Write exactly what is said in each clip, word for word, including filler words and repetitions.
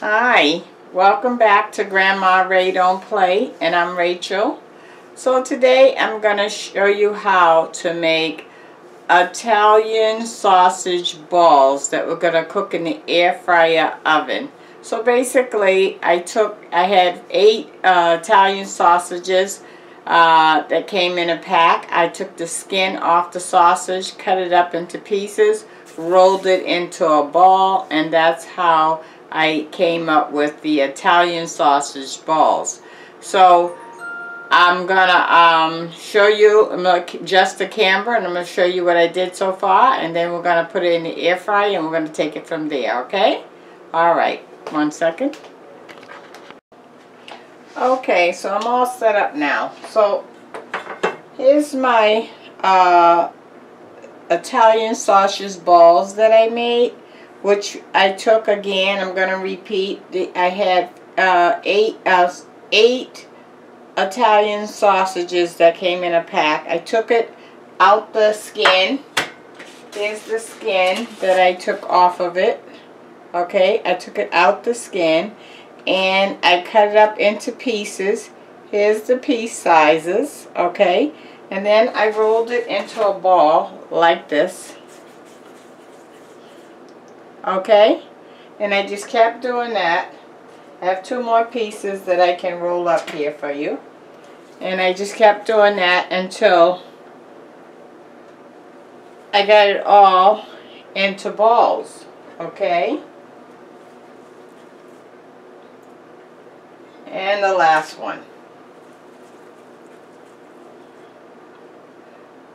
Hi, welcome back to Grandma Ray Don't Play, and I'm Rachel. So today I'm going to show you how to make Italian sausage balls that we're going to cook in the air fryer oven. So basically I took, I had eight uh, Italian sausages uh, that came in a pack. I took the skin off the sausage, cut it up into pieces, rolled it into a ball, and that's how I came up with the Italian sausage balls. So I'm gonna um, show you, I'm gonna adjust the camera and I'm gonna show you what I did so far, and then we're gonna put it in the air fryer and we're gonna take it from there, okay? Alright, one second. Okay, so I'm all set up now. So here's my uh, Italian sausage balls that I made, which I took again. I'm going to repeat. The, I had uh, eight uh, eight Italian sausages that came in a pack. I took it out the skin. There's the skin that I took off of it. Okay, I took it out the skin and I cut it up into pieces. Here's the piece sizes. Okay, and then I rolled it into a ball like this. Okay, and I just kept doing that. I have two more pieces that I can roll up here for you, and I just kept doing that until I got it all into balls. Okay, and the last one.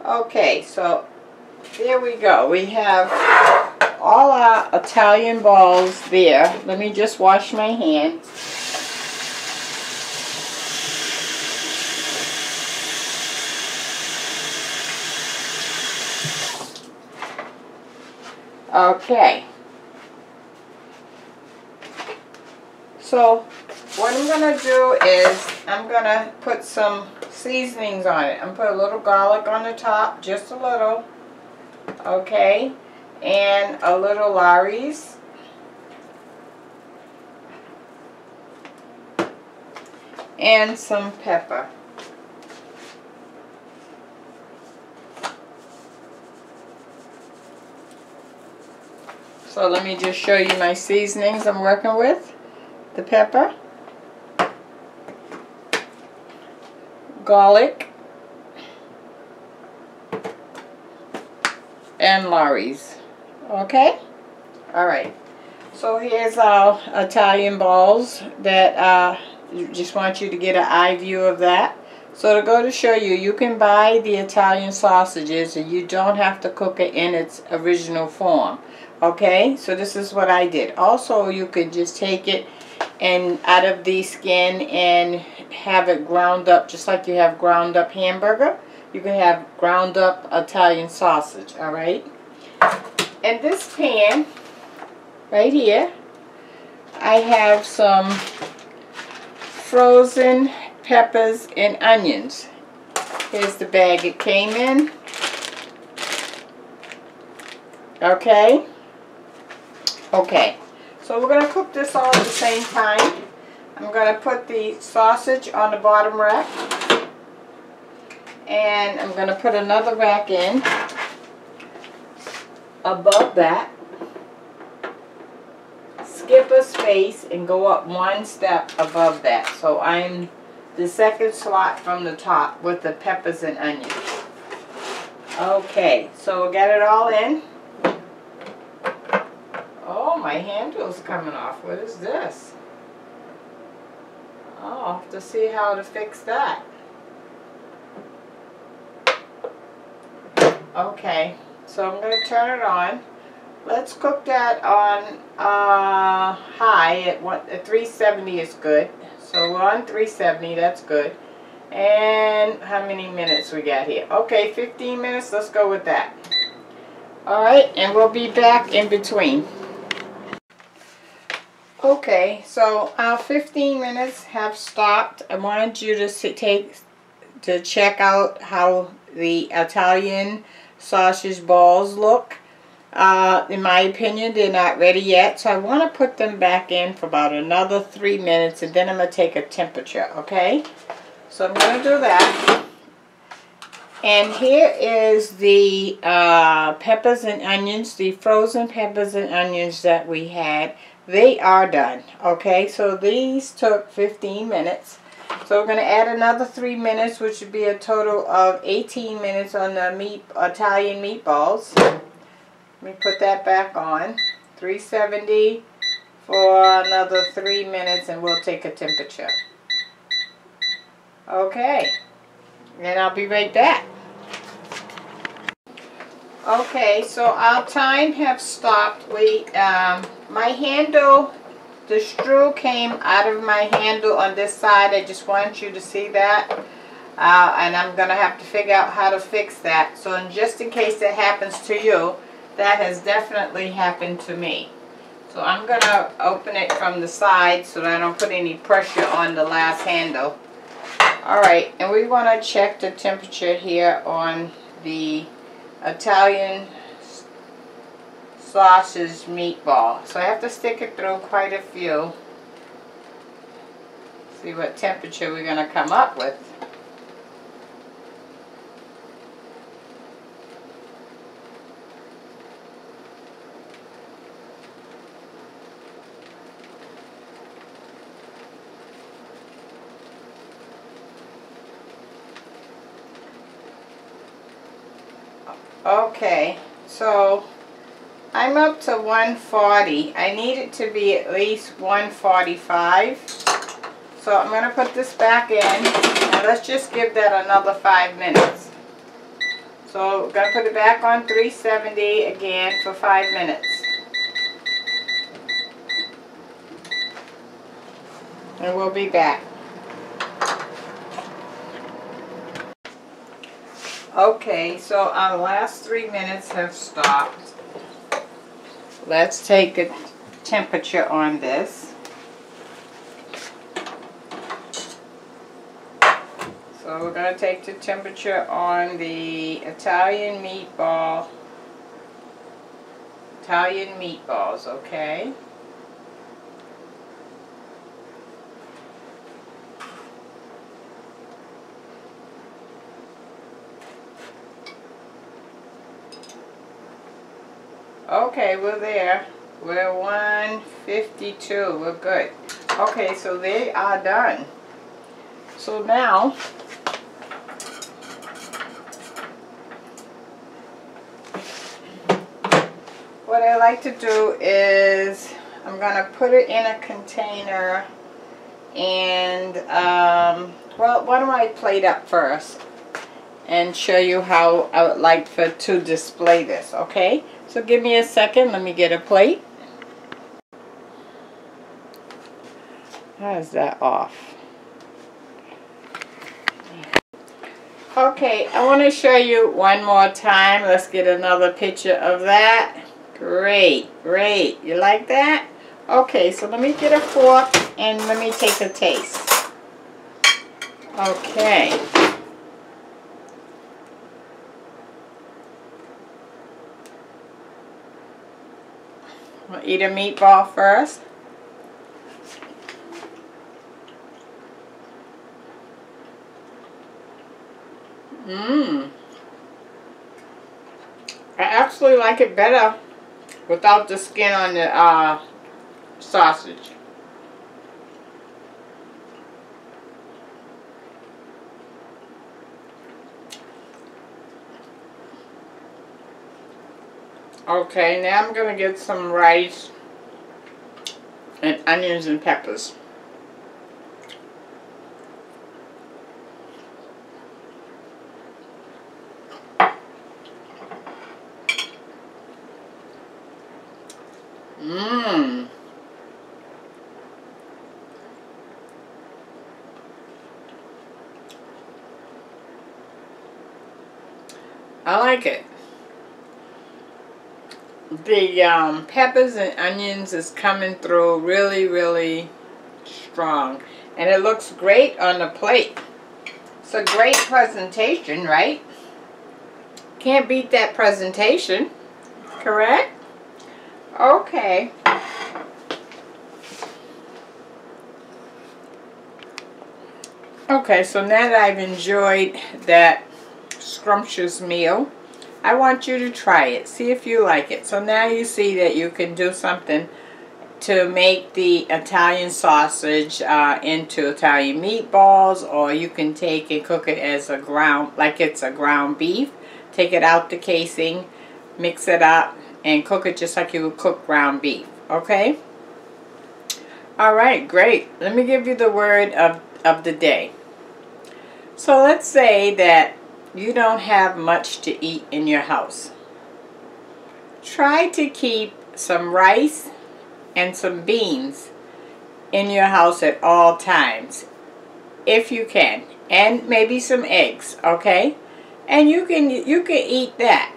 Okay, so there we go. We have all our Italian balls there. Let me just wash my hands. Okay. So what I'm going to do is I'm going to put some seasonings on it. I'm going to put a little garlic on the top, just a little. Okay. And a little Laurie's, and some pepper. So let me just show you my seasonings I'm working with. The pepper, garlic, and Laurie's. Okay, all right, so here's our Italian balls that uh, just want you to get an eye view of that. So to go to show you, you can buy the Italian sausages and you don't have to cook it in its original form. Okay, so this is what I did. Also, you could just take it and out of the skin and have it ground up just like you have ground up hamburger. You can have ground up Italian sausage, all right? In this pan, right here, I have some frozen peppers and onions. Here's the bag it came in. Okay. Okay. So we're going to cook this all at the same time. I'm going to put the sausage on the bottom rack. And I'm going to put another rack in above that, skip a space and go up one step above that. So I'm the second slot from the top with the peppers and onions. Okay, so we got it all in. Oh, my handle's coming off. What is this? Oh, I'll have to see how to fix that. Okay. So I'm going to turn it on. Let's cook that on uh, high at, one, at three seventy is good. So we're on three seventy, that's good. And how many minutes we got here? Okay, fifteen minutes, let's go with that. Alright, and we'll be back in between. Okay, so our fifteen minutes have stopped. I wanted you to, take, to check out how the Italian sausage balls look. Uh, in my opinion, they're not ready yet, so I want to put them back in for about another three minutes, and then I'm going to take a temperature, okay? So I'm going to do that. And here is the uh, peppers and onions, the frozen peppers and onions that we had. They are done, okay? So these took fifteen minutes. So we're going to add another three minutes, which would be a total of eighteen minutes on the meat Italian meatballs. Let me put that back on, three seventy for another three minutes, and we'll take a temperature. Okay, and I'll be right back. Okay, so our time have stopped. We, um, my handle, the straw came out of my handle on this side. I just want you to see that. Uh, and I'm going to have to figure out how to fix that. So in just in case that happens to you, that has definitely happened to me. So I'm going to open it from the side so that I don't put any pressure on the last handle. Alright, and we want to check the temperature here on the Italian sausage meatball. So I have to stick it through quite a few. See what temperature we're going to come up with. Okay, so I'm up to one forty. I need it to be at least one forty-five. So I'm going to put this back in, and let's just give that another five minutes. So I'm going to put it back on three seventy again for five minutes. And we'll be back. Okay, so our last three minutes have stopped. Let's take a temperature on this. So we're going to take the temperature on the Italian meatball, Italian meatballs, okay? Okay, we're there. We're one fifty-two. We're good. Okay, so they are done. So now, what I like to do is I'm going to put it in a container and, um, well, why don't I plate up first and show you how I would like for, to display this, okay? So give me a second. Let me get a plate. How is that off? Okay, I want to show you one more time. Let's get another picture of that. Great, great. You like that? Okay, so let me get a fork and let me take a taste. Okay. We'll eat a meatball first. Mmm. I actually like it better without the skin on the uh, sausage. Okay, now I'm going to get some rice and onions and peppers. Mmm. I like it. The um, peppers and onions is coming through really, really strong. And it looks great on the plate. It's a great presentation, right? Can't beat that presentation. correct? Okay. Okay, so now that I've enjoyed that scrumptious meal, I want you to try it. See if you like it. So now you see that you can do something to make the Italian sausage uh, into Italian meatballs, or you can take and cook it as a ground, like it's a ground beef. Take it out the casing, mix it up, and cook it just like you would cook ground beef. Okay? Alright, great. Let me give you the word of, of the day. So let's say that you don't have much to eat in your house. Try to keep some rice and some beans in your house at all times, if you can, and maybe some eggs, okay? And you can you can eat that,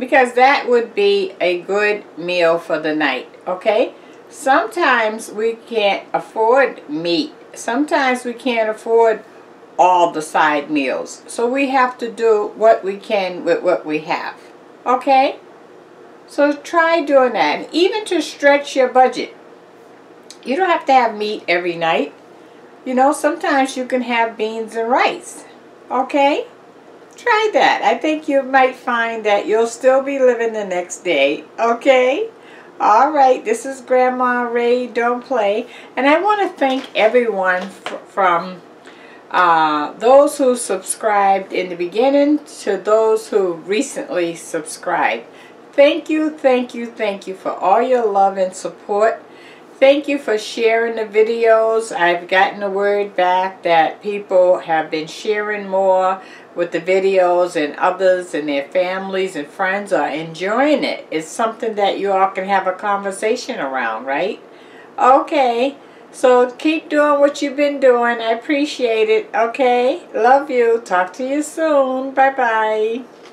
because that would be a good meal for the night, okay? Sometimes we can't afford meat. Sometimes we can't afford all the side meals. So we have to do what we can with what we have, okay? So try doing that, and even to stretch your budget. You don't have to have meat every night. You know, sometimes you can have beans and rice, okay? Try that. I think you might find that you'll still be living the next day, okay? All right, this is Grandma Ray Don't Play, and I want to thank everyone f from uh, those who subscribed in the beginning to those who recently subscribed. Thank you, thank you, thank you for all your love and support. Thank you for sharing the videos. I've gotten the word back that people have been sharing more with the videos, and others and their families and friends are enjoying it. It's something that you all can have a conversation around, right? Okay, so keep doing what you've been doing. I appreciate it, okay? Love you. Talk to you soon. Bye-bye.